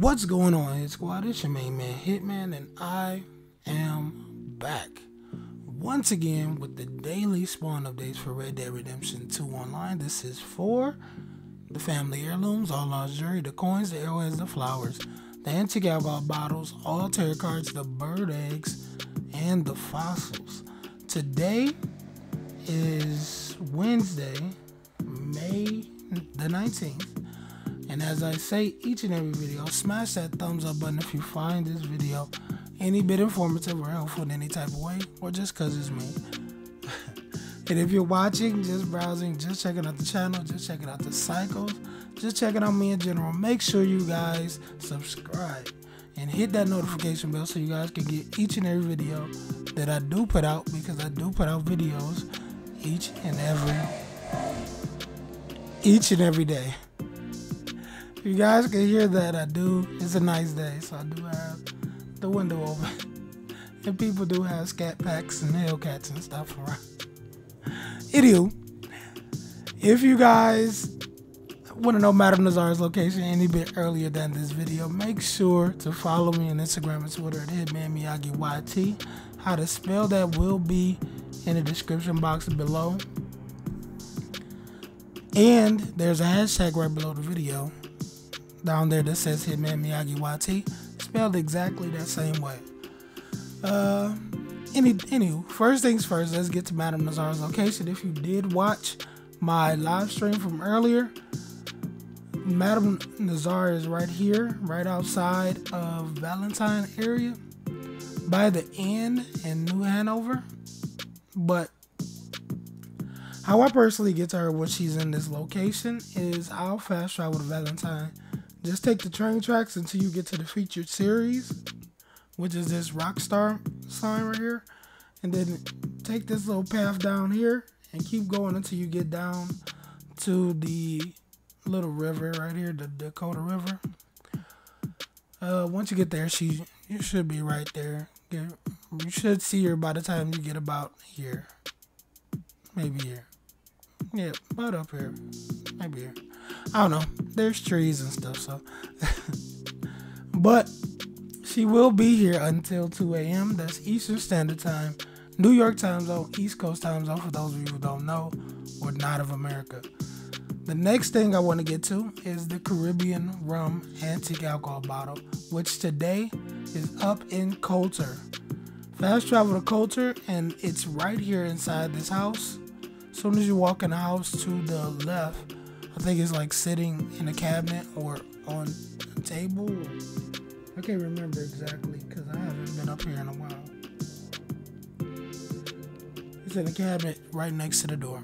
What's going on, Hit Squad? It's your main man Hitman, and I am back once again with the daily spawn updates for Red Dead Redemption 2 Online. This is for the family heirlooms, all lost jewelry, the coins, the arrowheads, the flowers, the antique alcohol bottles, all tarot cards, the bird eggs, and the fossils. Today is Wednesday, May the 19th. And as I say each and every video, smash that thumbs up button if you find this video any bit informative or helpful in any type of way, or just because it's me. And if you're watching, just browsing, just checking out the channel, just checking out the cycles, just checking out me in general, make sure you guys subscribe and hit that notification bell so you guys can get each and every video that I do put out, because I do put out videos each and every day. You guys can hear that I do. It's a nice day, so I do have the window open. And people do have scat packs and Hellcats and stuff around. Anywho, if you guys want to know Madame Nazar's location any bit earlier than this video, make sure to follow me on Instagram and Twitter at HitmanMiyagiiYT. How to spell that will be in the description box below. And there's a hashtag right below the video, down there, that says HitmanMiyagiiYT, spelled exactly that same way. Anywho, first things first, let's get to Madame Nazar's location. If you did watch my live stream from earlier, Madame Nazar is right here, right outside of Valentine area, by the inn in New Hanover. But how I personally get to her when she's in this location is I'll fast travel to Valentine. Just take the train tracks until you get to the featured series, which is this rock star sign right here. And then take this little path down here and keep going until you get down to the little river right here, the Dakota River. Once you get there, you should be right there. You should see her by the time you get about here. Maybe here. Yeah, about up here. Maybe here. I don't know. There's trees and stuff, so. But she will be here until 2 a.m. That's Eastern Standard Time, New York time zone, East Coast time zone, for those of you who don't know, or not of America. The next thing I want to get to is the Caribbean Rum Antique Alcohol Bottle, which today is up in Coulter. Fast travel to Coulter, and it's right here inside this house. As soon as you walk in the house to the left, I think it's like sitting in a cabinet or on a table. I can't remember exactly because I haven't been up here in a while. It's in a cabinet right next to the door.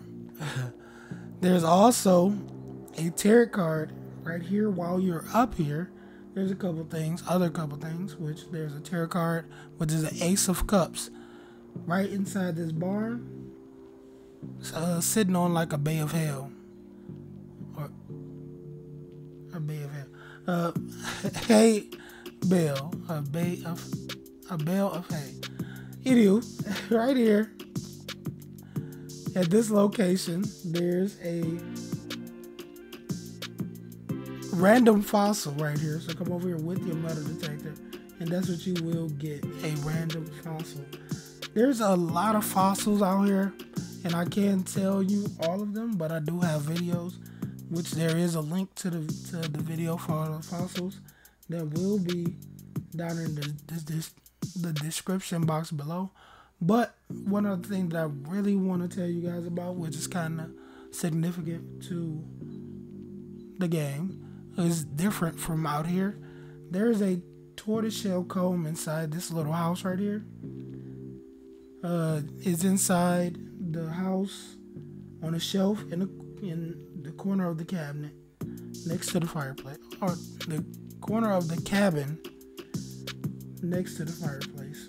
There's also a tarot card right here. While you're up here, there's a couple things, which there's a tarot card, which is an Ace of Cups, right inside this barn, sitting on like a Bay of Hell. A bale of hay. Anywho, right here at this location, there's a random fossil right here. So come over here with your metal detector, and that's what you will get, a random fossil. There's a lot of fossils out here, and I can't tell you all of them, but I do have videos, which there is a link to the video for all the fossils that will be down in the description box below. But one other thing that I really want to tell you guys about, which is kind of significant to the game, is different from out here. There is a tortoiseshell comb inside this little house right here. It's inside the house on a shelf in the corner of the cabinet next to the fireplace, or the corner of the cabin next to the fireplace.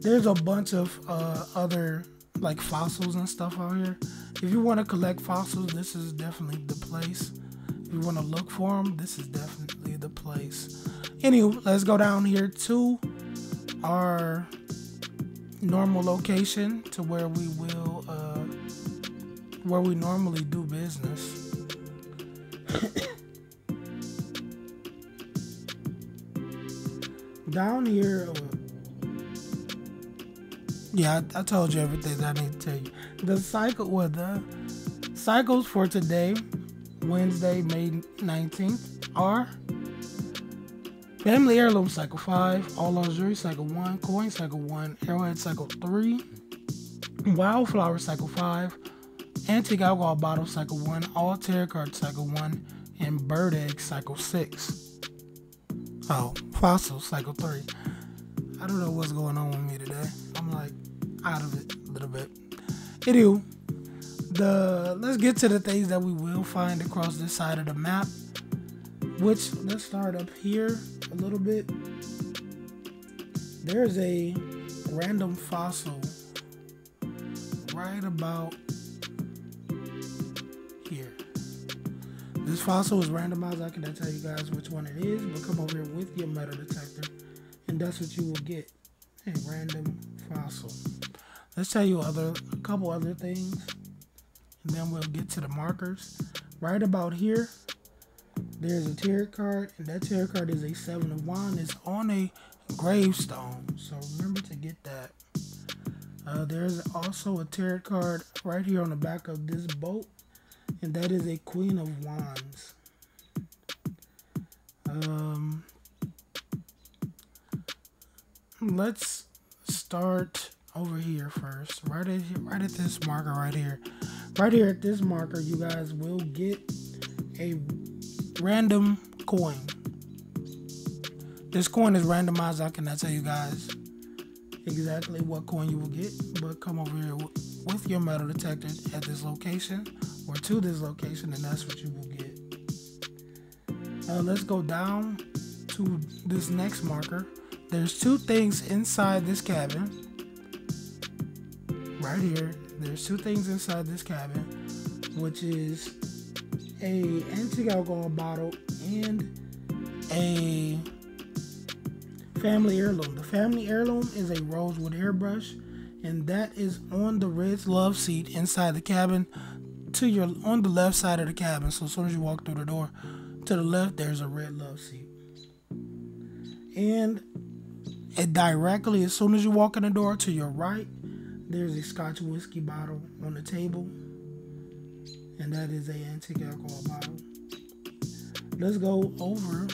There's a bunch of other like fossils and stuff out here. If you want to collect fossils, this is definitely the place. If you want to look for them, this is definitely the place. Anyway, let's go down here to our normal location, to where we will where we normally do business. down here. Yeah, I told you everything that I need to tell you. The cycles for today, Wednesday, May 19th, are Family Heirloom Cycle 5, All Luxury Cycle 1, Coin Cycle 1, Arrowhead Cycle 3, Wildflower Cycle 5, Antique Alcohol Bottle Cycle 1, All Tarot Card Cycle 1, and Bird Egg Cycle 6. Oh, Fossil Cycle 3. I don't know what's going on with me today. I'm like out of it a little bit. Anywho, let's get to the things that we will find across this side of the map. Which, let's start up here a little bit. There's a random fossil right about here. This fossil is randomized. I cannot tell you guys which one it is, but come over here with your metal detector and that's what you will get, a random fossil. Let's tell you a couple other things and then we'll get to the markers. Right about here, there's a tarot card, and that tarot card is a 7 of Wands. It's on a gravestone, so remember to get that. There's also a tarot card right here on the back of this boat, and that is a Queen of Wands. Let's start over here first, right at this marker right here. Right here at this marker, you guys will get a random coin. This coin is randomized. I cannot tell you guys exactly what coin you will get, but come over here with your metal detector at this location or to this location and that's what you will get. Let's go down to this next marker. There's two things inside this cabin. Right here, there's two things inside this cabin, which is a antique alcohol bottle and a family heirloom. The family heirloom is a rosewood hairbrush, and that is on the red love seat inside the cabin on the left side of the cabin. So as soon as you walk through the door to the left, there's a red love seat. And directly as soon as you walk in the door to your right, there's a Scotch whiskey bottle on the table. And that is an antique alcohol bottle. Let's go over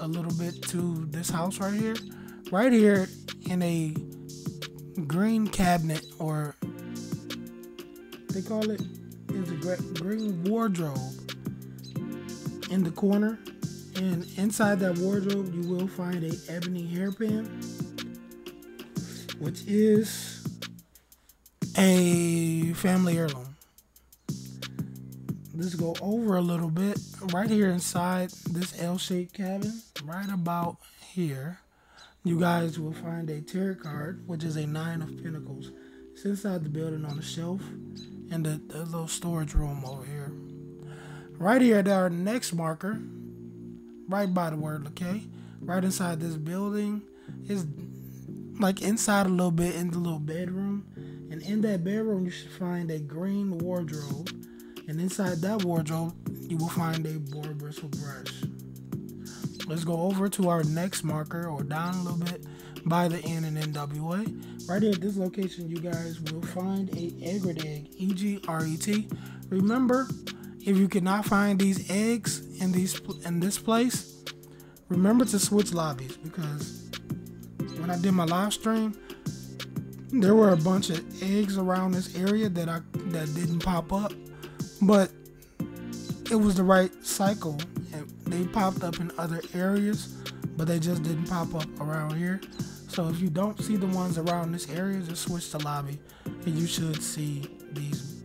a little bit to this house right here. Right here in a green cabinet, or they call it is a green wardrobe in the corner. And inside that wardrobe, you will find a ebony hairpin, which is a family heirloom. Let's go over a little bit. Right here inside this L-shaped cabin, right about here, you guys will find a tarot card, which is a 9 of Pentacles. It's inside the building on the shelf in the little storage room over here. Right here at our next marker, right by the word okay, right inside this building, is like inside a little bit in the little bedroom. And in that bedroom, you should find a green wardrobe. And inside that wardrobe, you will find a boar bristle brush. Let's go over to our next marker, or down a little bit by the N and NWA. Right here at this location, you guys will find a egret egg, E-G-R-E-T. Remember, if you cannot find these eggs in this place, remember to switch lobbies, because when I did my live stream, there were a bunch of eggs around this area that didn't pop up. But it was the right cycle. They popped up in other areas, but they just didn't pop up around here. So if you don't see the ones around this area, just switch to lobby, and you should see these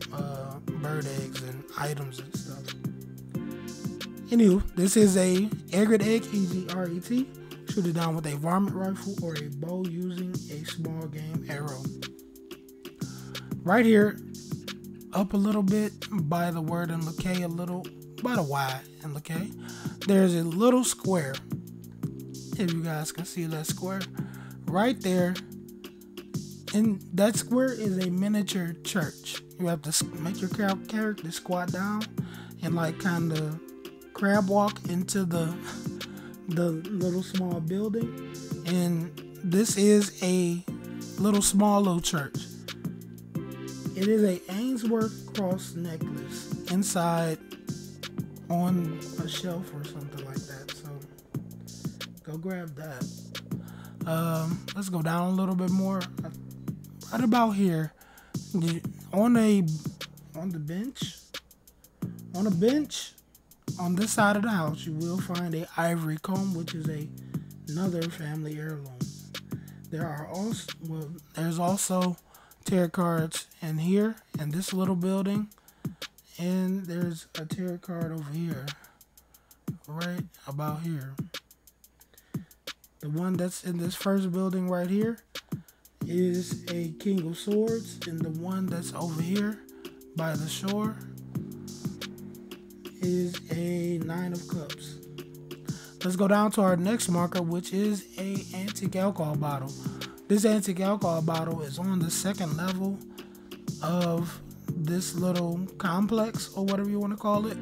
bird eggs and items and stuff. Anywho, this is a egret egg, E-G-R-E-T. Shoot it down with a varmint rifle or a bow using a small game arrow. Right here, up a little bit by the word and Lekay, a little by the Y and Lekay, there's a little square. If you guys can see that square right there, and that square is a miniature church. You have to make your character squat down and like kind of crab walk into the little small building, and this is a small little church. It is a Ainsworth cross necklace inside on a shelf or something like that, so go grab that. Let's go down a little bit more. Right about here, on a bench on this side of the house, you will find a ivory comb, which is another family heirloom. There are also, there's also tarot cards in here, in this little building, and there's a tarot card over here, right about here. The one that's in this first building right here is a King of Swords, and the one that's over here by the shore is a Nine of Cups. Let's go down to our next marker, which is a antique alcohol bottle. This antique alcohol bottle is on the second level of this little complex, or whatever you want to call it.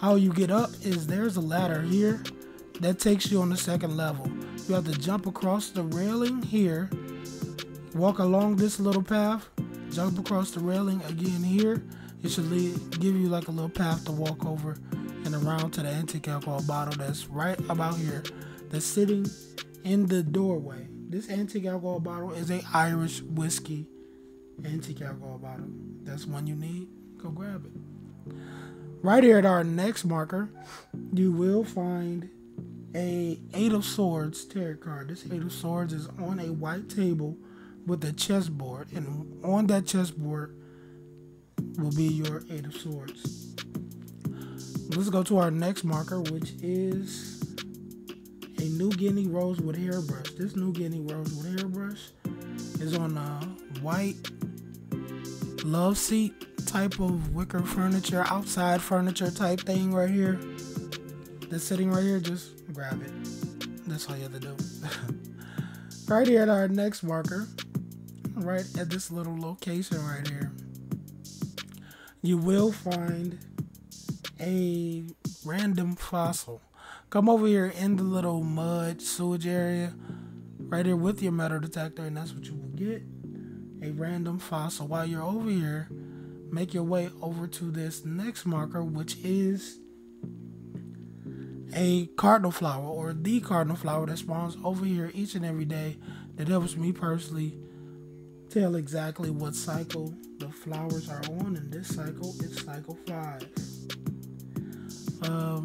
How you get up is there's a ladder here that takes you on the second level. You have to jump across the railing here, walk along this little path, jump across the railing again here. It should give you like a little path to walk over and around to the antique alcohol bottle that's right about here, that's sitting in the doorway. This antique alcohol bottle is a Irish whiskey antique alcohol bottle. That's one you need. Go grab it. Right here at our next marker, you will find a Eight of Swords tarot card. This Eight of Swords is on a white table with a chessboard, and on that chessboard will be your Eight of Swords. Let's go to our next marker, which is a New Guinea rosewood hairbrush. This New Guinea rosewood hairbrush is on a white love seat type of wicker furniture, outside furniture type thing right here. That's sitting right here. Just grab it. That's all you have to do. Right here at our next marker, right at this little location right here, you will find a random fossil. Come over here in the little mud sewage area right here with your metal detector, and that's what you will get, a random fossil. While you're over here, make your way over to this next marker, which is a cardinal flower, or the cardinal flower that spawns over here each and every day. That helps me personally tell exactly what cycle the flowers are on, and this cycle is cycle 5.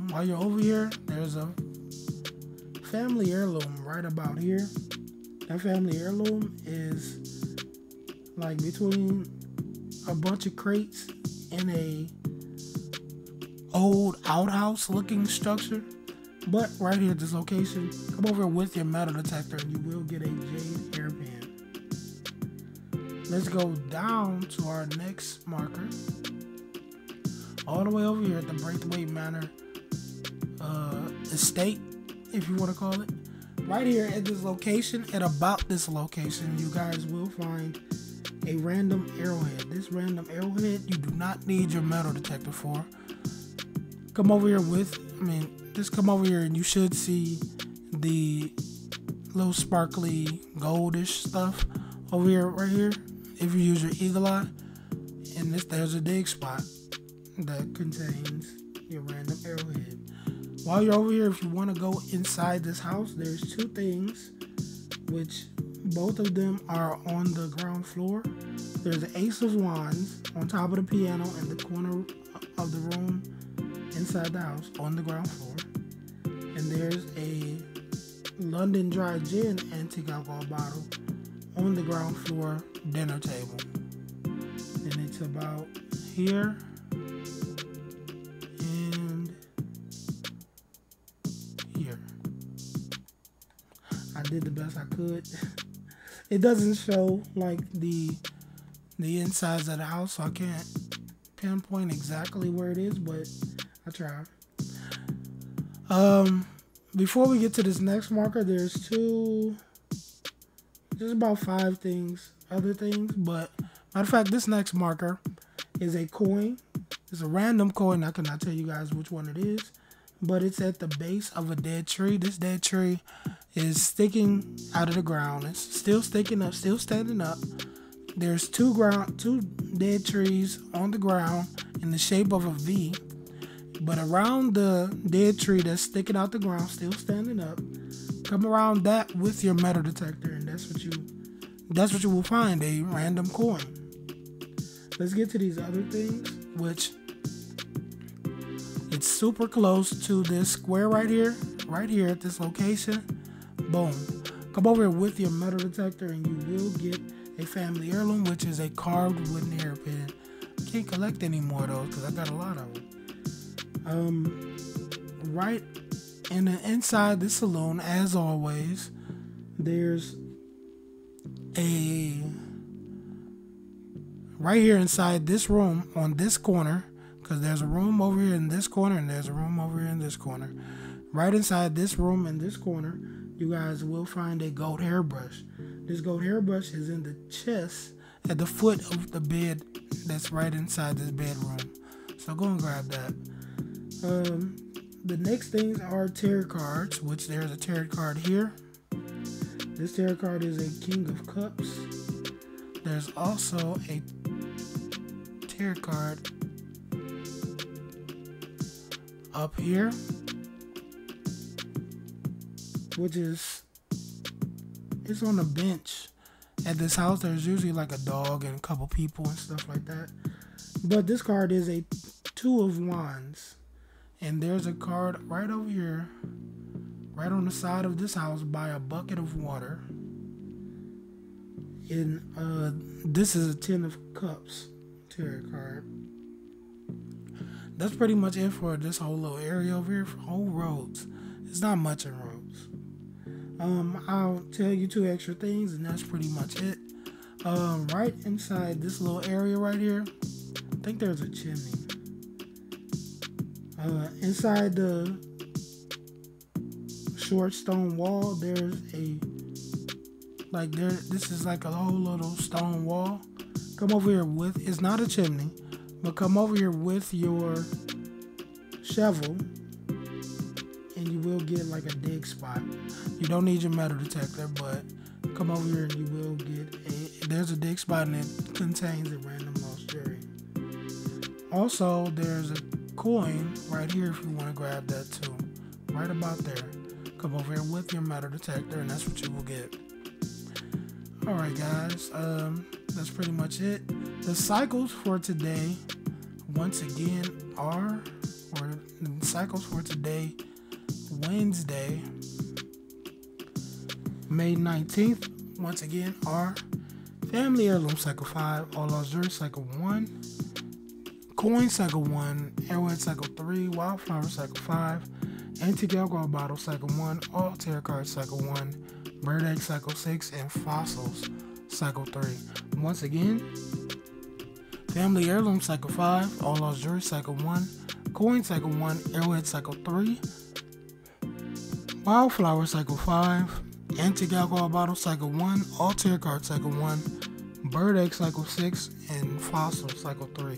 While you're over here, there's a family heirloom right about here. That family heirloom is like between a bunch of crates in a old outhouse looking structure. But right here at this location, come over with your metal detector and you will get a jade hairband. Let's go down to our next marker, all the way over here at the Braithwaite Manor estate, if you want to call it. Right here at this location, at about this location, you guys will find a random arrowhead. This random arrowhead you do not need your metal detector for. Come over here and you should see the little sparkly goldish stuff over here, right here, if you use your eagle eye. And there's a dig spot that contains your random arrowhead. While you're over here, if you want to go inside this house, there's two things, which both of them are on the ground floor. There's the Ace of Wands on top of the piano in the corner of the room inside the house on the ground floor, and there's a London Dry Gin antique alcohol bottle on the ground floor dinner table, and it's about here. Did the best I could. It doesn't show like the insides of the house, so I can't pinpoint exactly where it is, but I try. Before we get to this next marker, there's about 5 things, other things, but matter of fact, this next marker is a coin. It's a random coin. I cannot tell you guys which one it is, but it's at the base of a dead tree. This dead tree is sticking out of the ground. It's still sticking up, still standing up. There's two dead trees on the ground in the shape of a V, but around the dead tree that's sticking out the ground, still standing up, come around that with your metal detector, and that's what you will find, a random coin. Let's get to these other things, which it's super close to this square right here at this location. Boom. Come over here with your metal detector and you will get a family heirloom, which is a carved wooden hairpin. Can't collect any more of those because I got a lot of them. Right in the inside the saloon, as always, there's a right here inside this room on this corner, because there's a room over here in this corner and there's a room over here in this corner. Right inside this room in this corner, you guys will find a gold hairbrush. This gold hairbrush is in the chest at the foot of the bed that's right inside this bedroom. So go and grab that. The next things are tarot cards, which there's a tarot card here. This tarot card is a King of Cups. There's also a tarot card up here, which is, it's on a bench at this house. There's usually like a dog and a couple people and stuff like that. But this card is a Two of Wands. And there's a card right over here, right on the side of this house by a bucket of water. And this is a Ten of Cups tarot card. That's pretty much it for this whole little area over here, for whole roads. It's not much in roads. I'll tell you two extra things and that's pretty much it. Right inside this little area right here, I think there's a chimney. Inside the short stone wall, there's a this is like a whole little stone wall. Come over here with, it's not a chimney, but come over here with your shovel and you will get like a dig spot. You don't need your metal detector, but come over here and you will get a, there's a dig spot and it contains a random lost jewelry. Also, there's a coin right here if you want to grab that too, right about there. Come over here with your metal detector and that's what you will get. All right guys, that's pretty much it. The cycles for today once again are, or the cycles for today, Wednesday May 19th once again are family heirloom cycle 5, all lost jewelry cycle 1, coin cycle 1, airway cycle 3, wildflower cycle 5, antique alcohol bottle cycle 1, all tarot cards cycle 1, bird egg cycle 6, and fossils cycle 3. Once again, family heirloom cycle 5, all lost jewelry cycle 1, coin cycle 1, airway cycle 3, wildflower cycle 5, antique alcohol bottle cycle 1, all tarot cards cycle 1, bird egg cycle 6, and fossils cycle 3.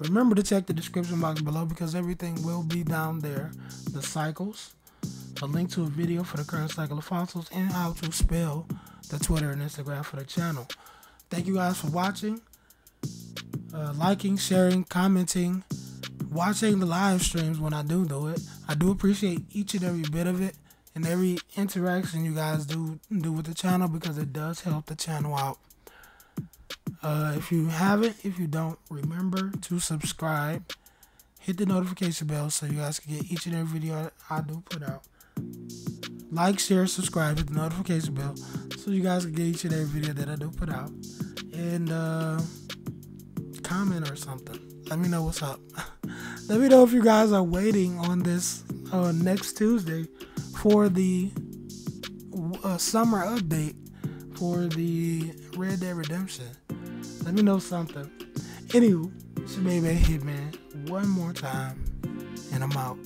Remember to check the description box below because everything will be down there. The cycles, a link to a video for the current cycle of fossils, and how to spell the Twitter and Instagram for the channel. Thank you guys for watching, liking, sharing, commenting, watching the live streams when I do it. I do appreciate each and every bit of it and every interaction you guys do with the channel because it does help the channel out. If you don't, remember to subscribe, hit the notification bell so you guys can get each and every video I do put out. Like, share, subscribe, hit the notification bell so you guys can get each and every video that I do put out. And comment or something. Let me know what's up. Let me know if you guys are waiting on this next Tuesday for the summer update for the Red Dead Redemption. Let me know something. Anywho, it's your baby Hitman one more time, and I'm out.